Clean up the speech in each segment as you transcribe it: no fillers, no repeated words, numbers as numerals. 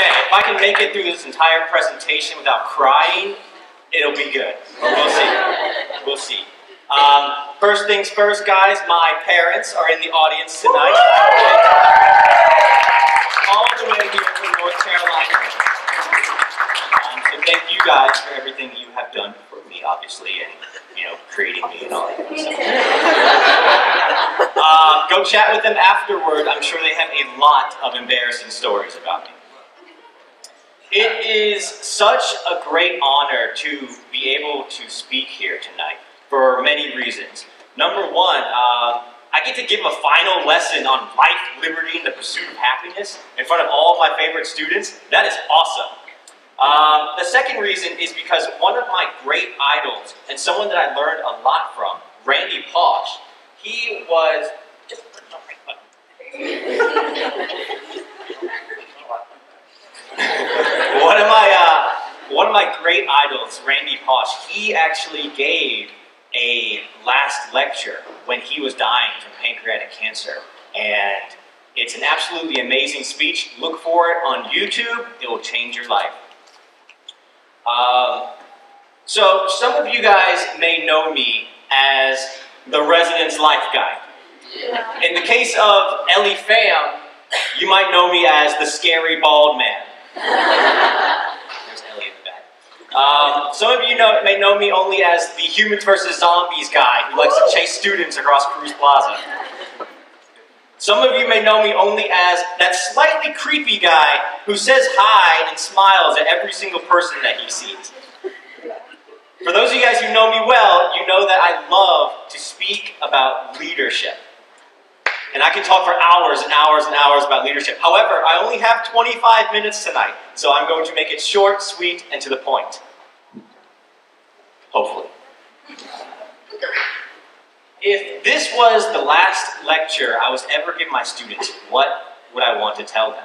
Okay, if I can make it through this entire presentation without crying, it'll be good. But we'll see. We'll see. First things first, guys, my parents are in the audience tonight. All the way here from North Carolina. So thank you guys for everything that you have done for me, obviously, and you know, creating me and all that kind of stuff. Go chat with them afterward. I'm sure they have a lot of embarrassing stories about me. It is such a great honor to be able to speak here tonight for many reasons. Number one, I get to give a final lesson on life, liberty, and the pursuit of happiness in front of all of my favorite students. That is awesome. The second reason is because one of my great idols and someone that I learned a lot from, Randy Pausch, he was... Just click the right button. one of my great idols, Randy Pausch, he actually gave a last lecture when he was dying from pancreatic cancer. And it's an absolutely amazing speech. Look for it on YouTube. It will change your life. So some of you guys may know me as the residence life guy. Yeah. In the case of Ellie Pham, you might know me as the scary bald man. There's Ellie in the back. Some of you may know me only as the humans versus zombies guy who likes to chase students across Cruz Plaza. Some of you may know me only as that slightly creepy guy who says hi and smiles at every single person that he sees. For those of you guys who know me well, you know that I love to speak about leadership. And I can talk for hours and hours and hours about leadership. However, I only have 25 minutes tonight, so I'm going to make it short, sweet, and to the point. Hopefully. If this was the last lecture I was ever giving my students, what would I want to tell them?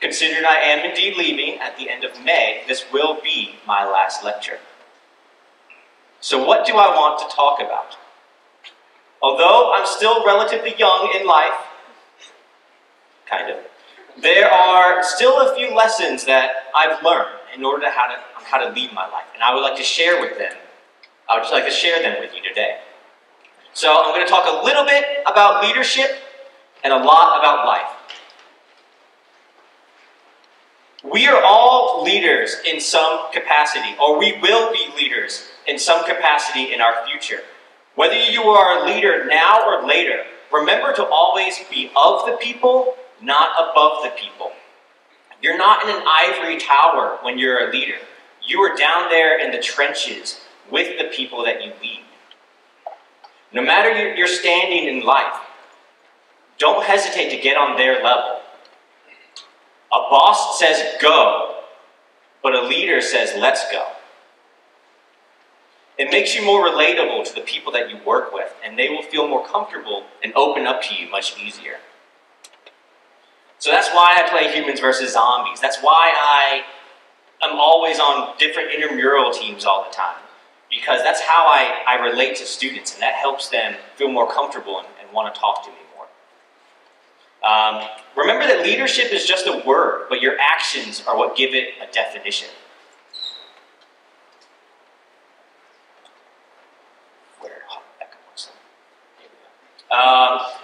Considering I am indeed leaving at the end of May, this will be my last lecture. So what do I want to talk about? Although I'm still relatively young in life, kind of, there are still a few lessons that I've learned in order to how to lead my life, and I would like to share with them. I would just like to share them with you today. So I'm going to talk a little bit about leadership and a lot about life. We are all leaders in some capacity, or we will be leaders in some capacity in our future. Whether you are a leader now or later, remember to always be of the people, not above the people. You're not in an ivory tower when you're a leader. You are down there in the trenches with the people that you lead. No matter your standing in life, don't hesitate to get on their level. A boss says go, but a leader says let's go. It makes you more relatable to the people that you work with, and they will feel more comfortable and open up to you much easier. So that's why I play humans versus zombies. That's why I'm always on different intramural teams all the time, because that's how I relate to students, and that helps them feel more comfortable and want to talk to me more. Remember that leadership is just a word, but your actions are what give it a definition.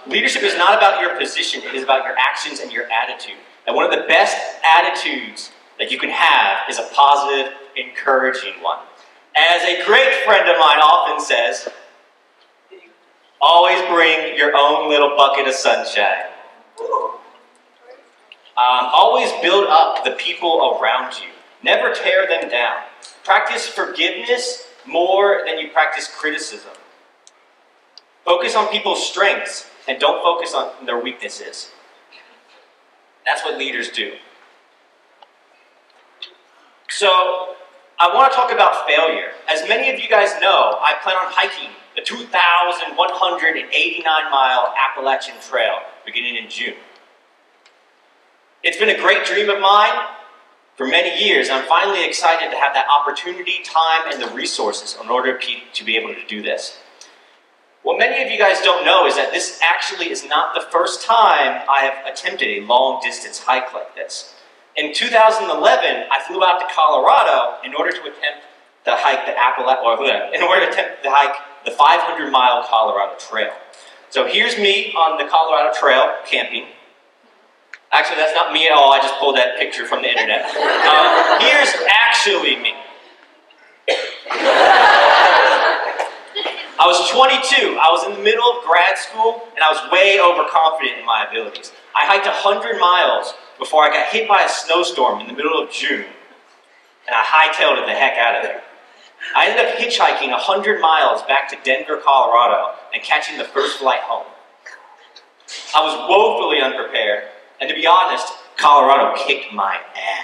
Leadership is not about your position, it is about your actions and your attitude. And one of the best attitudes that you can have is a positive, encouraging one. As a great friend of mine often says, always bring your own little bucket of sunshine. Always build up the people around you. Never tear them down. Practice forgiveness more than you practice criticism. Focus on people's strengths and don't focus on their weaknesses. That's what leaders do. So, I want to talk about failure. As many of you guys know, I plan on hiking the 2,189-mile Appalachian Trail beginning in June. It's been a great dream of mine for many years. I'm finally excited to have that opportunity, time, and the resources in order to be able to do this. What many of you guys don't know is that this actually is not the first time I have attempted a long-distance hike like this. In 2011, I flew out to Colorado in order to attempt the hike the 500-mile Colorado Trail. So here's me on the Colorado Trail camping. Actually, that's not me at all. I just pulled that picture from the internet. Here's actually me. I was 22. I was in the middle of grad school, and I was way overconfident in my abilities. I hiked 100 miles before I got hit by a snowstorm in the middle of June, and I hightailed it the heck out of there. I ended up hitchhiking 100 miles back to Denver, Colorado, and catching the first flight home. I was woefully unprepared, and to be honest, Colorado kicked my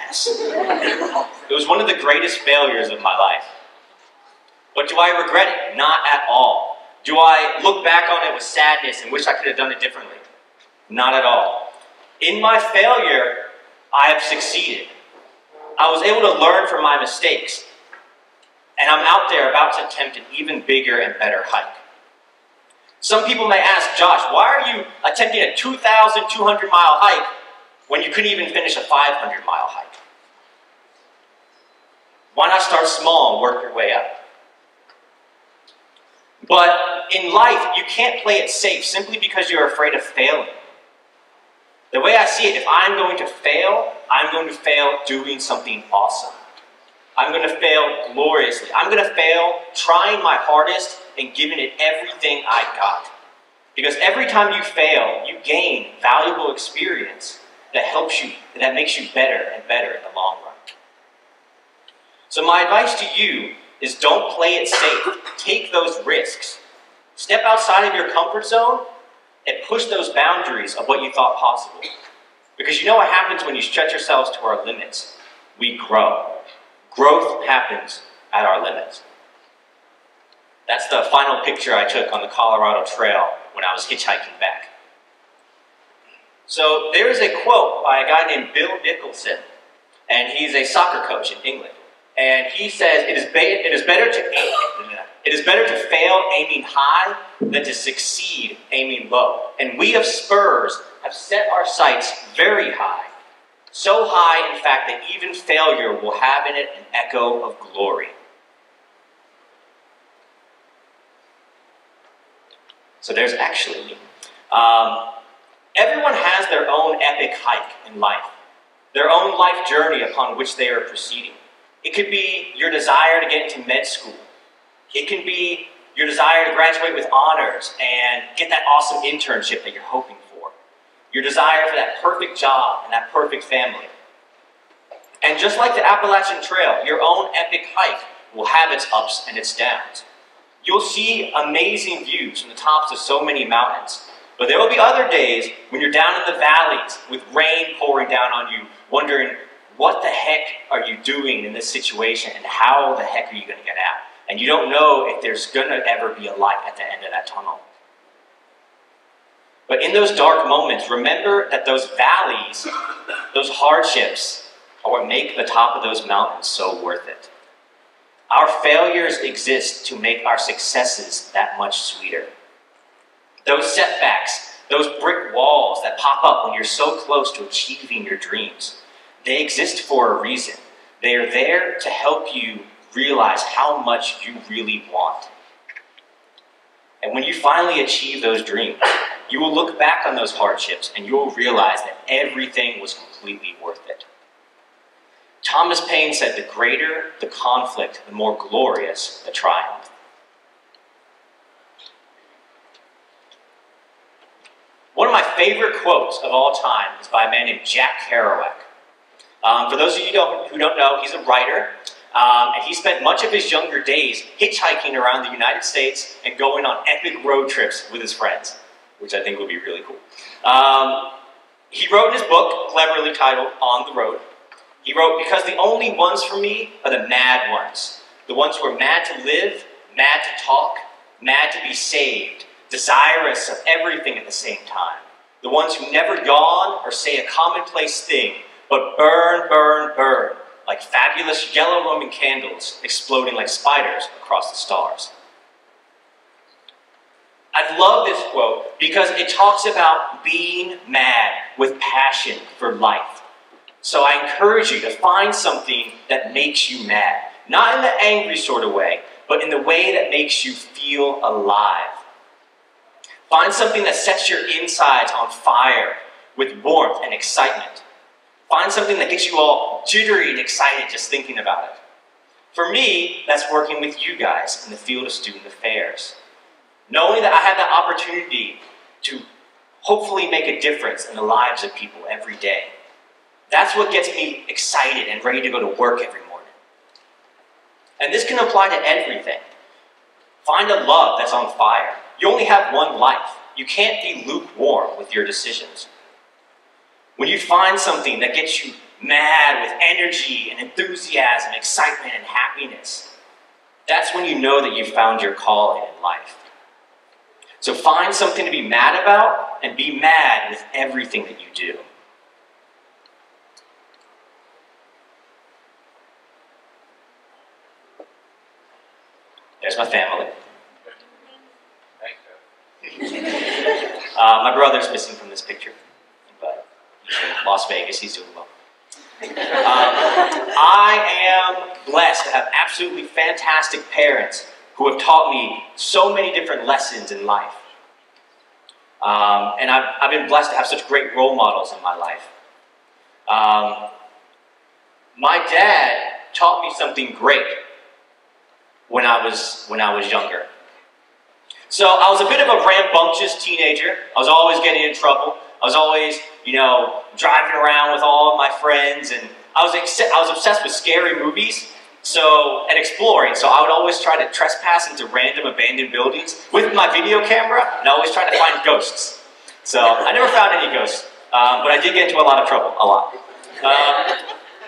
ass. It was one of the greatest failures of my life. But do I regret it? Not at all. Do I look back on it with sadness and wish I could have done it differently? Not at all. In my failure, I have succeeded. I was able to learn from my mistakes, and I'm out there about to attempt an even bigger and better hike. Some people may ask, Josh, why are you attempting a 2,200-mile hike when you couldn't even finish a 500-mile hike? Why not start small and work your way up? But in life, you can't play it safe simply because you're afraid of failing. The way I see it, if I'm going to fail doing something awesome. I'm going to fail gloriously. I'm going to fail trying my hardest and giving it everything I got. Because every time you fail, you gain valuable experience that helps you, that makes you better and better in the long run. So my advice to you is don't play it safe. Take those risks. Step outside of your comfort zone and push those boundaries of what you thought possible. Because you know what happens when you stretch yourselves to our limits? We grow. Growth happens at our limits. That's the final picture I took on the Colorado Trail when I was hitchhiking back. So there is a quote by a guy named Bill Nicholson, and he's a soccer coach in England. And he says, it is better to fail aiming high than to succeed aiming low. And we of Spurs have set our sights very high. So high, in fact, that even failure will have in it an echo of glory. So there's actually me. Everyone has their own epic hike in life, their own life journey upon which they are proceeding. It could be your desire to get into med school. It can be your desire to graduate with honors and get that awesome internship that you're hoping for. Your desire for that perfect job and that perfect family. And just like the Appalachian Trail, your own epic hike will have its ups and its downs. You'll see amazing views from the tops of so many mountains. But there will be other days when you're down in the valleys with rain pouring down on you, wondering, what the heck are you doing in this situation and how the heck are you going to get out? And you don't know if there's going to ever be a light at the end of that tunnel. But in those dark moments, remember that those valleys, those hardships, are what make the top of those mountains so worth it. Our failures exist to make our successes that much sweeter. Those setbacks, those brick walls that pop up when you're so close to achieving your dreams, they exist for a reason. They are there to help you realize how much you really want. And when you finally achieve those dreams, you will look back on those hardships and you will realize that everything was completely worth it. Thomas Paine said, "The greater the conflict, the more glorious the triumph." One of my favorite quotes of all time is by a man named Jack Kerouac. For those of you who don't know, he's a writer, and he spent much of his younger days hitchhiking around the United States and going on epic road trips with his friends, which I think would be really cool. He wrote in his book, cleverly titled On the Road, he wrote, "Because the only ones for me are the mad ones, the ones who are mad to live, mad to talk, mad to be saved, desirous of everything at the same time, the ones who never yawn or say a commonplace thing, but burn, burn, burn, like fabulous yellow Roman candles exploding like spiders across the stars." I love this quote because it talks about being mad with passion for life. So I encourage you to find something that makes you mad. Not in the angry sort of way, but in the way that makes you feel alive. Find something that sets your insides on fire with warmth and excitement. Find something that gets you all jittery and excited just thinking about it. For me, that's working with you guys in the field of student affairs. Knowing that I have the opportunity to hopefully make a difference in the lives of people every day. That's what gets me excited and ready to go to work every morning. And this can apply to everything. Find a love that's on fire. You only have one life. You can't be lukewarm with your decisions. When you find something that gets you mad with energy and enthusiasm, excitement and happiness, that's when you know that you've found your calling in life. So find something to be mad about and be mad with everything that you do. There's my family. My brother's missing from this picture, but he's in Las Vegas, he's doing well. I am blessed to have absolutely fantastic parents who have taught me so many different lessons in life. And I've been blessed to have such great role models in my life. My dad taught me something great when I was younger. So I was a bit of a rambunctious teenager. I was always getting in trouble. I was always, you know, driving around with all of my friends, and I was obsessed with scary movies and exploring. So I would always try to trespass into random abandoned buildings with my video camera, and I always tried to find ghosts. So I never found any ghosts, but I did get into a lot of trouble, a lot.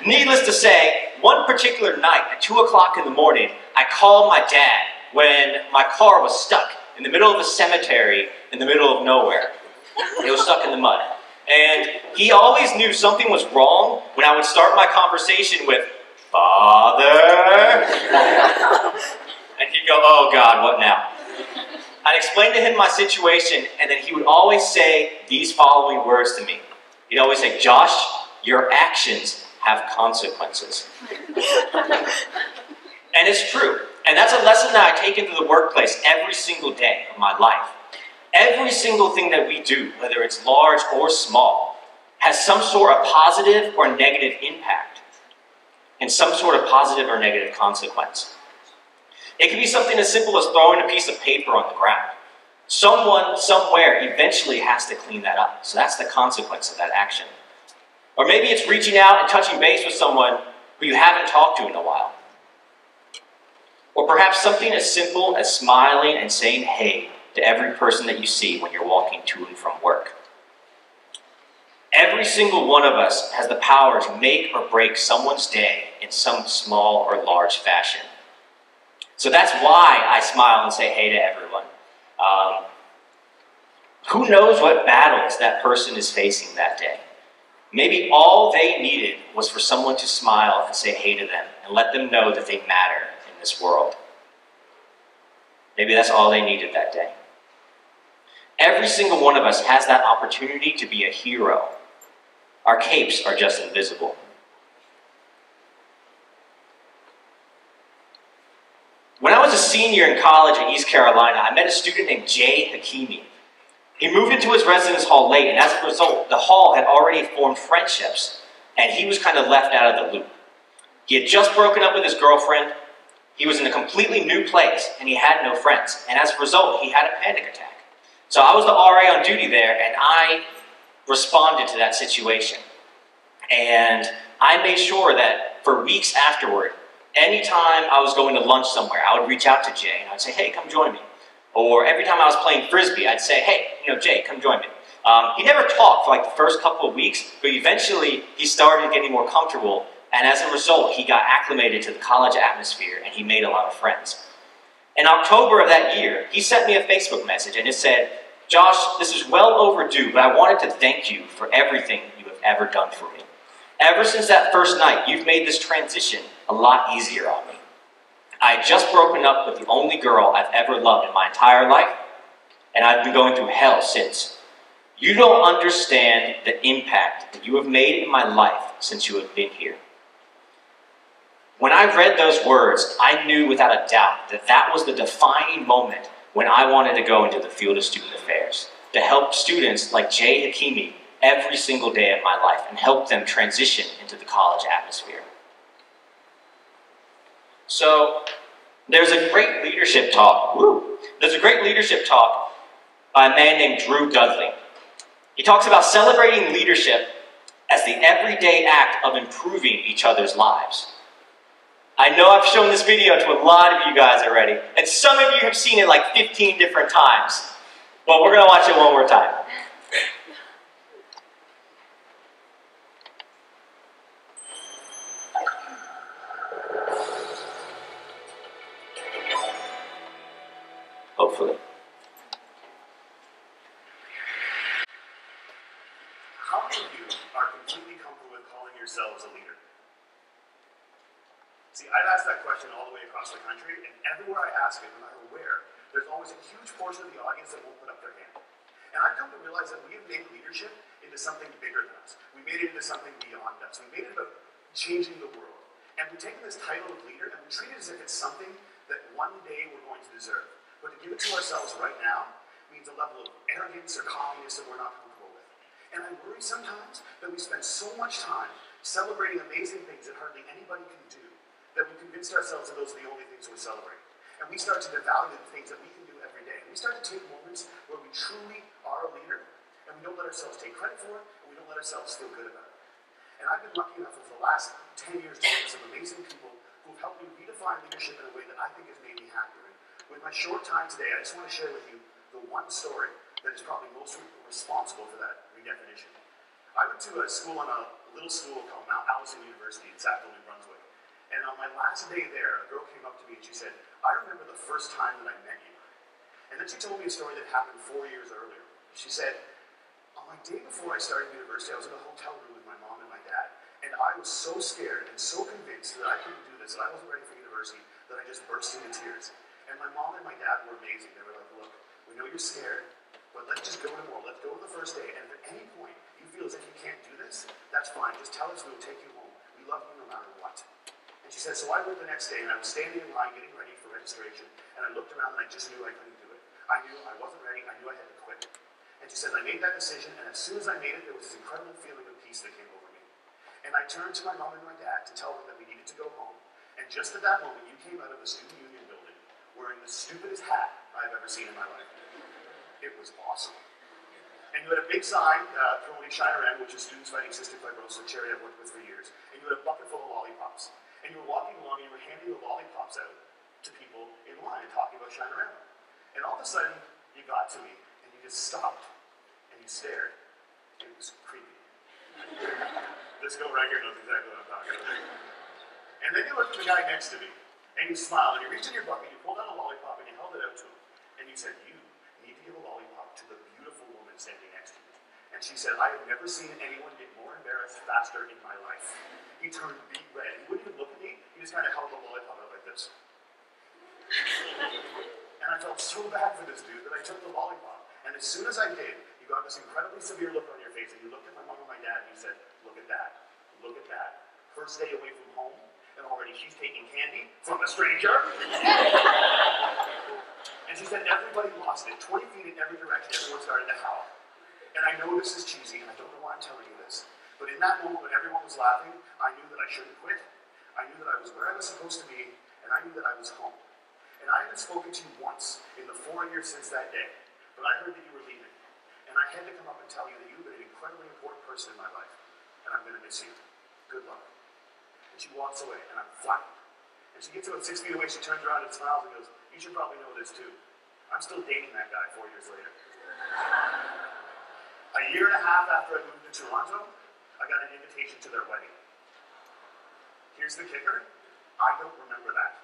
Needless to say, one particular night at 2 o'clock in the morning, I called my dad when my car was stuck in the middle of a cemetery in the middle of nowhere. It was stuck in the mud. And he always knew something was wrong when I would start my conversation with, "Father." And he'd go, "Oh God, what now?" I'd explain to him my situation, and then he would always say these following words to me. He'd always say, "Josh, your actions have consequences." And it's true. And that's a lesson that I take into the workplace every single day of my life. Every single thing that we do, whether it's large or small, has some sort of positive or negative impact and some sort of positive or negative consequence. It can be something as simple as throwing a piece of paper on the ground. Someone, somewhere, eventually has to clean that up. So that's the consequence of that action. Or maybe it's reaching out and touching base with someone who you haven't talked to in a while. Or perhaps something as simple as smiling and saying hey to every person that you see when you're walking to and from work. Every single one of us has the power to make or break someone's day in some small or large fashion. So that's why I smile and say hey to everyone. Who knows what battles that person is facing that day? Maybe all they needed was for someone to smile and say hey to them and let them know that they matter in this world. Maybe that's all they needed that day. Every single one of us has that opportunity to be a hero. Our capes are just invisible. When I was a senior in college in East Carolina, I met a student named Jay Hakimi. He moved into his residence hall late, and as a result, the hall had already formed friendships, and he was kind of left out of the loop. He had just broken up with his girlfriend. He was in a completely new place, and he had no friends. And as a result, he had a panic attack. So I was the RA on duty there, and I responded to that situation. And I made sure that for weeks afterward, anytime I was going to lunch somewhere, I would reach out to Jay, and I'd say, hey, come join me. Or every time I was playing Frisbee, I'd say, hey, you know, Jay, come join me. He never talked for like the first couple of weeks, but eventually he started getting more comfortable. And as a result, he got acclimated to the college atmosphere, and he made a lot of friends. In October of that year, he sent me a Facebook message, and it said, "Josh, this is well overdue, but I wanted to thank you for everything you have ever done for me. Ever since that first night, you've made this transition a lot easier on me. I had just broken up with the only girl I've ever loved in my entire life, and I've been going through hell since. You don't understand the impact that you have made in my life since you have been here. When I read those words, I knew without a doubt that that was the defining moment when I wanted to go into the field of student affairs, to help students like Jay Hakimi every single day of my life and help them transition into the college atmosphere. So there's a great leadership talk. There's a great leadership talk by a man named Drew Dudley. He talks about celebrating leadership as the everyday act of improving each other's lives. I know I've shown this video to a lot of you guys already, and some of you have seen it like 15 different times, but we're going to watch it one more time. Hopefully. How many of you are completely comfortable with calling yourselves a leader? See, I've asked that question all the way across the country, and everywhere I ask it, no matter where, there's always a huge portion of the audience that won't put up their hand. And I've come to realize that we have made leadership into something bigger than us. We made it into something beyond us. We made it about changing the world. And we've taken this title of leader and we treat it as if it's something that one day we're going to deserve. But to give it to ourselves right now means a level of arrogance or calmness that we're not comfortable with. And I worry sometimes that we spend so much time celebrating amazing things that hardly anybody can do, that we convinced ourselves that those are the only things we're celebrating. And we start to devalue the things that we can do every day. And we start to take moments where we truly are a leader, and we don't let ourselves take credit for it, and we don't let ourselves feel good about it. And I've been lucky enough over the last 10 years to meet some amazing people who've helped me redefine leadership in a way that I think has made me happier. And with my short time today, I just want to share with you the one story that is probably most responsible for that redefinition. I went to a little school called Mount Allison University in Sackville, New Brunswick. And on my last day there, a girl came up to me and she said, "I remember the first time that I met you." And then she told me a story that happened 4 years earlier. She said, on my day before I started university, I was in a hotel room with my mom and my dad. And I was so scared and so convinced that I couldn't do this, that I wasn't ready for university, that I just burst into tears. And my mom and my dad were amazing. They were like, "Look, we know you're scared, but let's just go to more. Let's go to the first day. And if at any point you feel as if you can't do this, that's fine. Just tell us, we'll take you home. We love you no matter what." And she said, so I went the next day, and I was standing in line getting ready for registration, and I looked around, and I just knew I couldn't do it. I knew I wasn't ready. I knew I had to quit. And she said, I made that decision, and as soon as I made it, there was this incredible feeling of peace that came over me. And I turned to my mom and my dad to tell them that we needed to go home. And just at that moment, you came out of the student union building wearing the stupidest hat I've ever seen in my life. It was awesome. And you had a big sign promoting Shinerama, which is students fighting cystic fibrosis, a charity I've worked with for years. And you had a bucket full of lollipops. And you were walking along and you were handing the lollipops out to people in line and talking about Shinerama. And all of a sudden, you got to me and you just stopped and you stared. It was creepy. This girl right here knows exactly what I'm talking about. And then you looked at the guy next to me and you smiled and you reached in your bucket, you pulled out a lollipop and you held it out to him. And you said, you need to give a lollipop to the beautiful woman standing next to you. And she said, I have never seen anyone get more embarrassed faster in my life. He turned beet red. He wouldn't even look at me. He just kind of held the lollipop out like this. And I felt so bad for this dude that I took the lollipop. And as soon as I did, you got this incredibly severe look on your face. And you looked at my mom and my dad and you said, look at that. Look at that. First day away from home. And already she's taking candy from a stranger. And she said, everybody lost it. 20 feet in every direction. Everyone started to howl. And I know this is cheesy, and I don't know why I'm telling you this, but in that moment when everyone was laughing, I knew that I shouldn't quit. I knew that I was where I was supposed to be, and I knew that I was home. And I haven't spoken to you once in the 4 years since that day, but I heard that you were leaving. And I had to come up and tell you that you've been an incredibly important person in my life, and I'm going to miss you. Good luck. And she walks away, and I'm flattened. And she gets about 6 feet away, she turns around and smiles and goes, you should probably know this too. I'm still dating that guy 4 years later. A year and a half after I moved to Toronto, I got an invitation to their wedding. Here's the kicker. I don't remember that.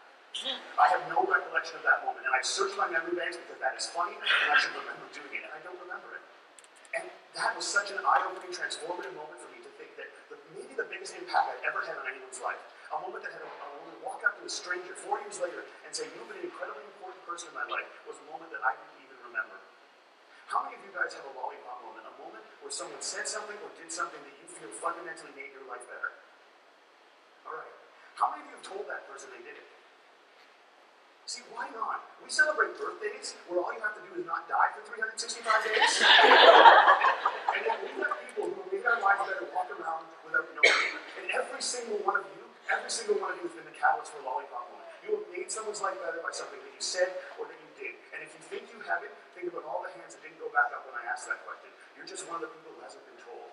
I have no recollection of that moment. And I searched my memory banks because that is funny, and I should remember doing it, and I don't remember it. And that was such an eye-opening, transformative moment for me to think that maybe the biggest impact I've ever had on anyone's life, a moment that had a woman walk up to a stranger 4 years later and say, you've been an incredibly important person in my life, was a moment that I didn't even remember. How many of you guys have a lollipop moment? A moment where someone said something or did something that you feel fundamentally made your life better? All right. How many of you have told that person they did it? See, why not? We celebrate birthdays where all you have to do is not die for 365 days. And then we have people who have made our lives better walk around without knowing it. And every single one of you has been the catalyst for Lollipop One. You have made someone's life better by something that you said or that you did. And if you think you haven't, think about all the hands that didn't go back up when I asked that question. You're just one of the people who hasn't been told.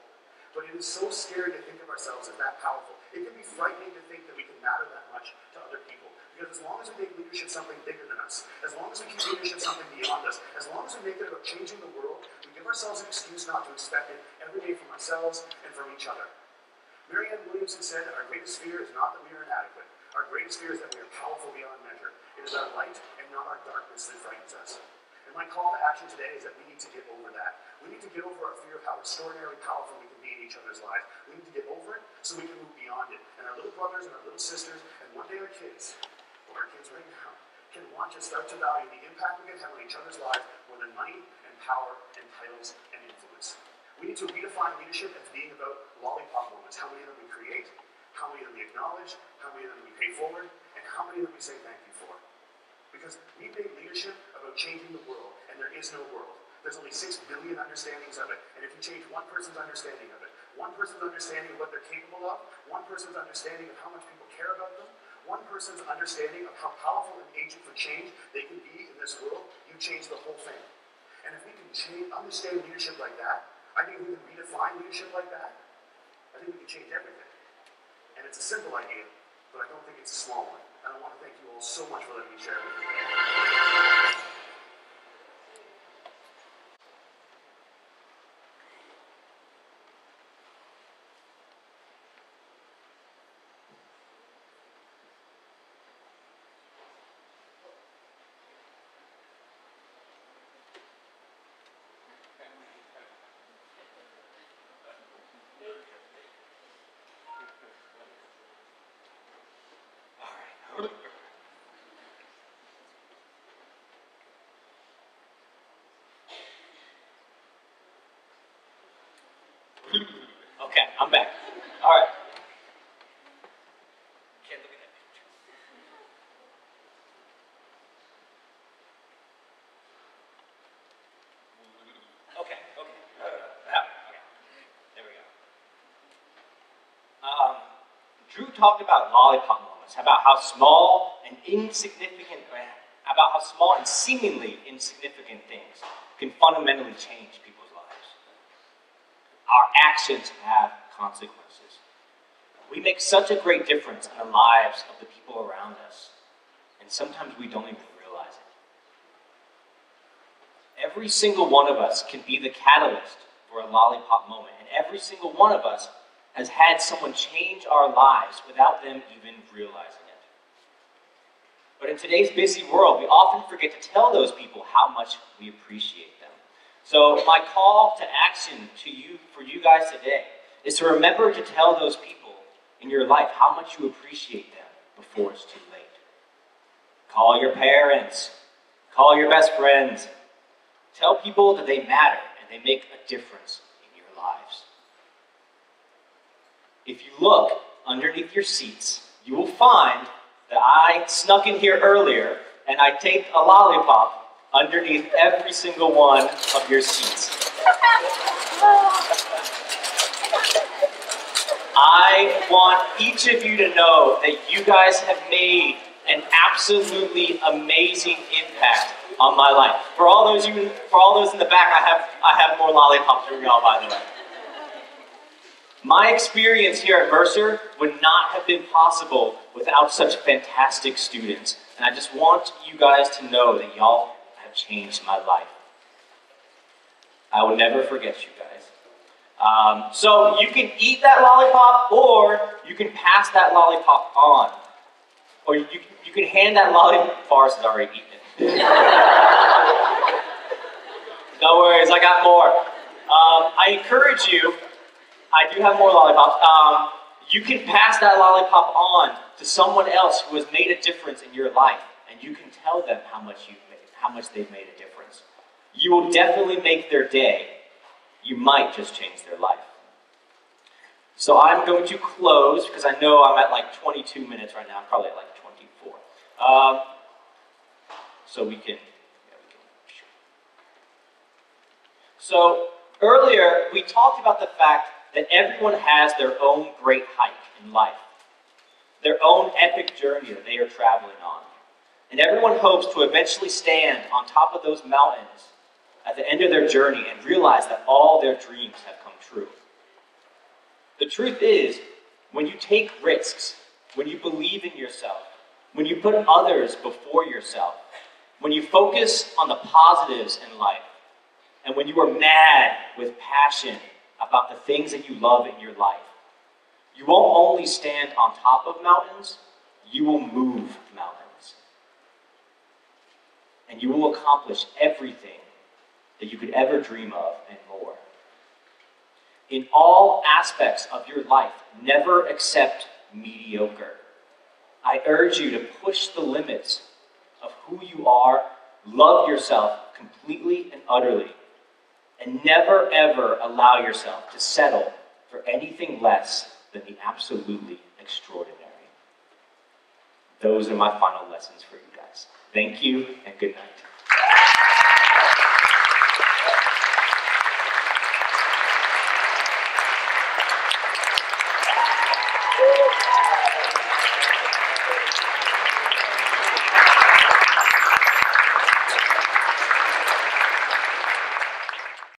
But it is so scary to think of ourselves as that powerful. It can be frightening to think that we can matter that much to other people. Because as long as we make leadership something bigger than us, as long as we keep leadership something beyond us, as long as we make it about changing the world, we give ourselves an excuse not to expect it every day from ourselves and from each other. Marianne Williamson said that our greatest fear is not that we are inadequate. Our greatest fear is that we are powerful beyond measure. It is our light and not our darkness that frightens us. And my call to action today is that we need to get over that. We need to get over our fear of how extraordinarily powerful we can be in each other's lives. We need to get over it so we can move beyond it. And our little brothers and our little sisters, and one day our kids, or our kids right now, can watch us start to value the impact we can have on each other's lives more than money and power and titles and influence. We need to redefine leadership as being about lollipop moments. How many of them we create, how many of them we acknowledge, how many of them we pay forward, and how many of them we say thank you for. Because we make leadership about changing the world, and there is no world. There's only 6 billion understandings of it, and if you change one person's understanding of it, one person's understanding of what they're capable of, one person's understanding of how much people care about them, one person's understanding of how powerful an agent for change they can be in this world, you change the whole thing. And if we can understand leadership like that, I think we can redefine leadership like that. I think we can change everything. And it's a simple idea, but I don't think it's a small one. And I want to thank you all so much for letting me share with you. Okay, I'm back. All right. Can't look at that picture. Okay, okay. There we go. Drew talked about lollipop moments, about how small and insignificant, about how small and seemingly insignificant things can fundamentally change people. Our actions have consequences. We make such a great difference in the lives of the people around us, and sometimes we don't even realize it. Every single one of us can be the catalyst for a lollipop moment, and every single one of us has had someone change our lives without them even realizing it. But in today's busy world, we often forget to tell those people how much we appreciate them. So my call to action to you, for you guys today, is to remember to tell those people in your life how much you appreciate them before it's too late. Call your parents, call your best friends. Tell people that they matter and they make a difference in your lives. If you look underneath your seats, you will find that I snuck in here earlier and I taped a lollipop underneath every single one of your seats. I want each of you to know that you guys have made an absolutely amazing impact on my life. For all those in the back, I have more lollipops for y'all, by the way. My experience here at Mercer would not have been possible without such fantastic students, and I just want you guys to know that y'all changed my life. I will never forget you guys. So you can eat that lollipop, or you can pass that lollipop on. Or you can hand that lollipop. Forrest has already eaten it. No worries, I got more. I encourage you, I do have more lollipops. You can pass that lollipop on to someone else who has made a difference in your life, and you can tell them how much they've made a difference. You will definitely make their day. you might just change their life. So I'm going to close, because I know I'm at like 22 minutes right now. I'm probably at like 24. So we can... So earlier, we talked about the fact that everyone has their own great hike in life, their own epic journey that they are traveling on. And everyone hopes to eventually stand on top of those mountains at the end of their journey and realize that all their dreams have come true. The truth is, when you take risks, when you believe in yourself, when you put others before yourself, when you focus on the positives in life, and when you are mad with passion about the things that you love in your life, you won't only stand on top of mountains, you will move mountains. And you will accomplish everything that you could ever dream of and more. In all aspects of your life, never accept mediocre. I urge you to push the limits of who you are, love yourself completely and utterly, and never ever allow yourself to settle for anything less than the absolutely extraordinary. Those are my final lessons for you guys. Thank you and good night.